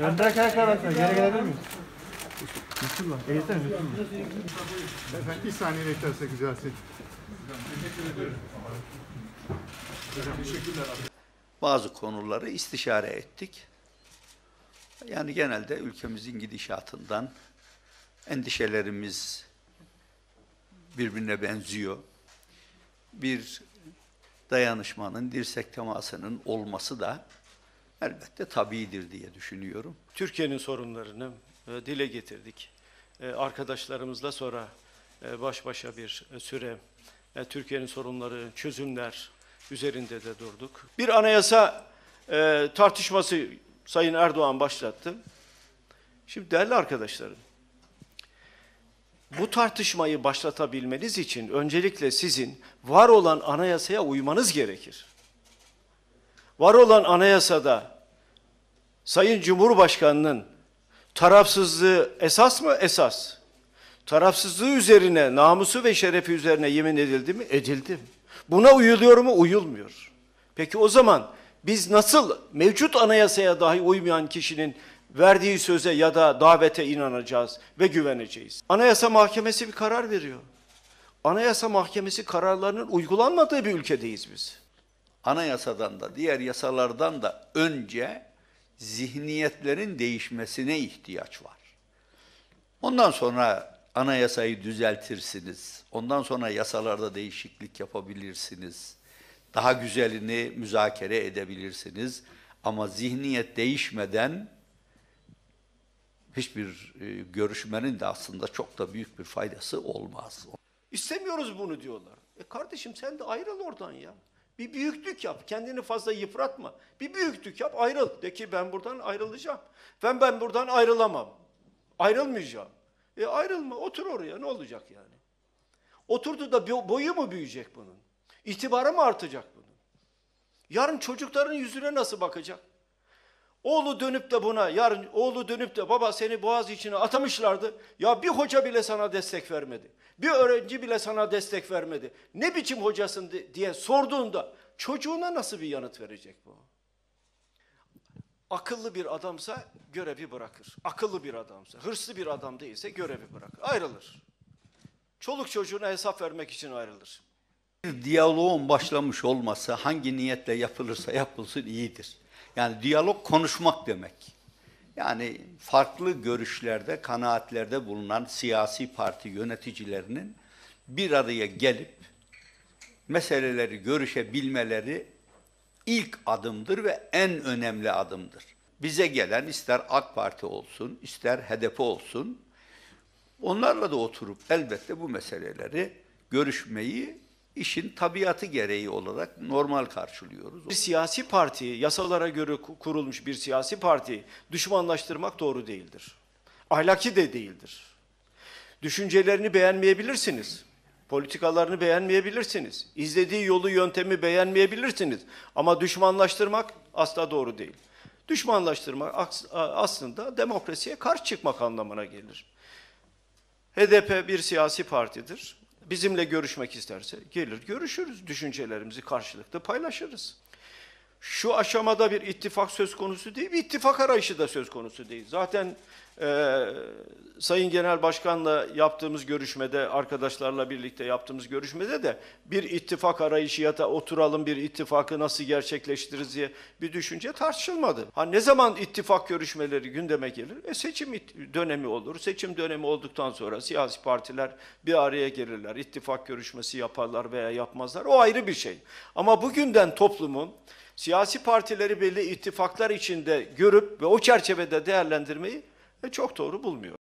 Önder kayak arasına geri gelebilir miyiz? Lütfen. Eğilsene lütfen. Efendim bir saniye beklersek güzel seçim. Teşekkür ediyorum. Teşekkürler abi. Bazı konuları istişare ettik. Yani genelde ülkemizin gidişatından endişelerimiz birbirine benziyor. Bir dayanışmanın, dirsek temasının olması da elbette tabiidir diye düşünüyorum. Türkiye'nin sorunlarını dile getirdik. Arkadaşlarımızla sonra baş başa bir süre Türkiye'nin sorunları, çözümler üzerinde de durduk. Bir anayasa tartışması Sayın Erdoğan başlattı. Şimdi değerli arkadaşlarım, bu tartışmayı başlatabilmeniz için öncelikle sizin var olan anayasaya uymanız gerekir. Var olan anayasada Sayın Cumhurbaşkanı'nın tarafsızlığı esas mı? Esas. Tarafsızlığı üzerine, namusu ve şerefi üzerine yemin edildi mi? Edildi. Buna uyuluyor mu? Uyulmuyor. Peki o zaman biz nasıl mevcut anayasaya dahi uymayan kişinin verdiği söze ya da davete inanacağız ve güveneceğiz? Anayasa Mahkemesi bir karar veriyor. Anayasa Mahkemesi kararlarının uygulanmadığı bir ülkedeyiz biz. Anayasadan da diğer yasalardan da önce zihniyetlerin değişmesine ihtiyaç var. Ondan sonra anayasayı düzeltirsiniz. Ondan sonra yasalarda değişiklik yapabilirsiniz. Daha güzelini müzakere edebilirsiniz. Ama zihniyet değişmeden hiçbir görüşmenin de aslında çok da büyük bir faydası olmaz. İstemiyoruz bunu diyorlar. Kardeşim sen de ayrıl oradan ya. Bir büyüklük yap. Kendini fazla yıpratma. Bir büyüklük yap, ayrıl. De ki ben buradan ayrılacağım. Ben buradan ayrılamam. Ayrılmayacağım. Ayrılma, otur oraya. Ne olacak yani? Oturdu da boyu mu büyüyecek bunun? İtibarı mı artacak bunun? Yarın çocukların yüzüne nasıl bakacak? Oğlu dönüp de buna, yarın oğlu dönüp de baba seni boğaz içine atamışlardı. Ya bir hoca bile sana destek vermedi. Bir öğrenci bile sana destek vermedi. Ne biçim hocasın diye sorduğunda çocuğuna nasıl bir yanıt verecek bu? Akıllı bir adamsa görevi bırakır. Akıllı bir adamsa, hırslı bir adam değilse görevi bırakır. Ayrılır. Çoluk çocuğuna hesap vermek için ayrılır. Bir diyaloğun başlamış olması hangi niyetle yapılırsa yapılsın iyidir. Yani diyalog konuşmak demek. Yani farklı görüşlerde, kanaatlerde bulunan siyasi parti yöneticilerinin bir araya gelip meseleleri görüşebilmeleri ilk adımdır ve en önemli adımdır. Bize gelen ister AK Parti olsun, ister HDP olsun, onlarla da oturup elbette bu meseleleri görüşmeyi İşin tabiatı gereği olarak normal karşılıyoruz. Bir siyasi partiyi, yasalara göre kurulmuş bir siyasi partiyi düşmanlaştırmak doğru değildir. Ahlaki de değildir. Düşüncelerini beğenmeyebilirsiniz. Politikalarını beğenmeyebilirsiniz. İzlediği yolu, yöntemi beğenmeyebilirsiniz. Ama düşmanlaştırmak asla doğru değil. Düşmanlaştırmak aslında demokrasiye karşı çıkmak anlamına gelir. HDP bir siyasi partidir. Bizimle görüşmek isterse gelir görüşürüz. Düşüncelerimizi karşılıklı paylaşırız. Şu aşamada bir ittifak söz konusu değil, bir ittifak arayışı da söz konusu değil. Zaten Sayın Genel Başkan'la yaptığımız görüşmede, arkadaşlarla birlikte yaptığımız görüşmede de bir ittifak arayışı ya da oturalım bir ittifakı nasıl gerçekleştiririz diye bir düşünce tartışılmadı. Ha, ne zaman ittifak görüşmeleri gündeme gelir? Seçim dönemi olur. Seçim dönemi olduktan sonra siyasi partiler bir araya gelirler. İttifak görüşmesi yaparlar veya yapmazlar. O ayrı bir şey. Ama bugünden toplumun siyasi partileri belli ittifaklar içinde görüp ve o çerçevede değerlendirmeyi çok doğru bulmuyor.